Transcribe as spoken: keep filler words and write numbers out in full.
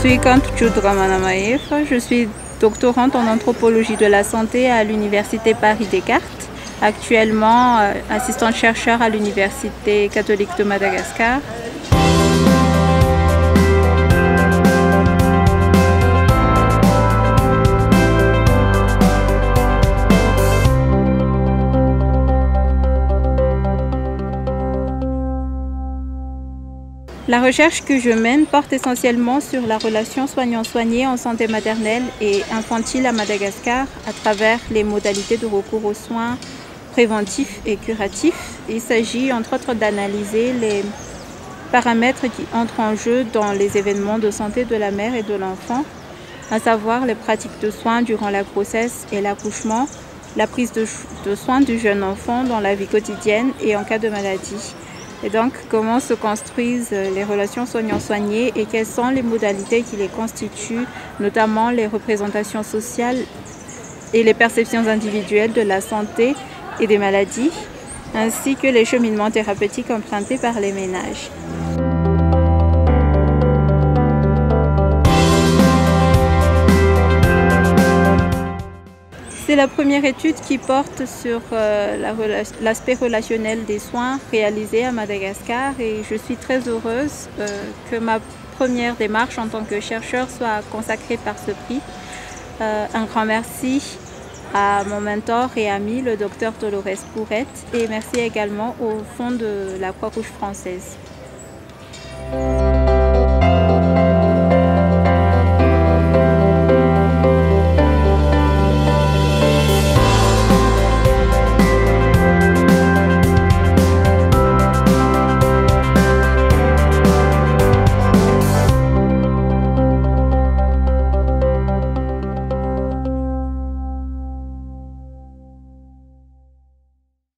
suis Kanto Jude Ramanamahefa, je suis doctorante en anthropologie de la santé à l'université Paris-Descartes, actuellement assistante chercheur à l'université catholique de Madagascar. La recherche que je mène porte essentiellement sur la relation soignant-soigné en santé maternelle et infantile à Madagascar à travers les modalités de recours aux soins préventifs et curatifs. Il s'agit entre autres d'analyser les paramètres qui entrent en jeu dans les événements de santé de la mère et de l'enfant, à savoir les pratiques de soins durant la grossesse et l'accouchement, la prise de, de soins du jeune enfant dans la vie quotidienne et en cas de maladie. Et donc, comment se construisent les relations soignant-soignées et quelles sont les modalités qui les constituent, notamment les représentations sociales et les perceptions individuelles de la santé et des maladies, ainsi que les cheminements thérapeutiques empruntés par les ménages. C'est la première étude qui porte sur euh, l'aspect la rela relationnel des soins réalisés à Madagascar et je suis très heureuse euh, que ma première démarche en tant que chercheur soit consacrée par ce prix. Euh, un grand merci à mon mentor et ami, le docteur Dolores Pourette, et merci également au Fonds de la Croix-Rouge française.